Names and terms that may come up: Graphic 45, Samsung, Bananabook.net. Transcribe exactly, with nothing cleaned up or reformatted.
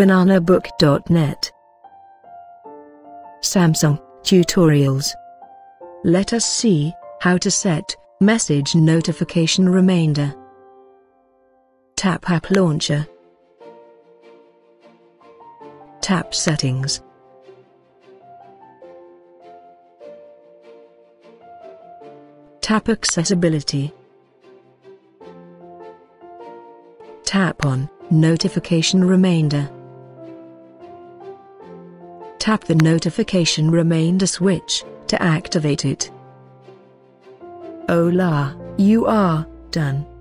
bananabook dot net. Samsung tutorials. Let us see how to set message notification reminder. Tap App Launcher. Tap Settings. Tap Accessibility. Tap on Notification Reminder. Tap the Notification Reminder switch to activate it. Voila, you are done.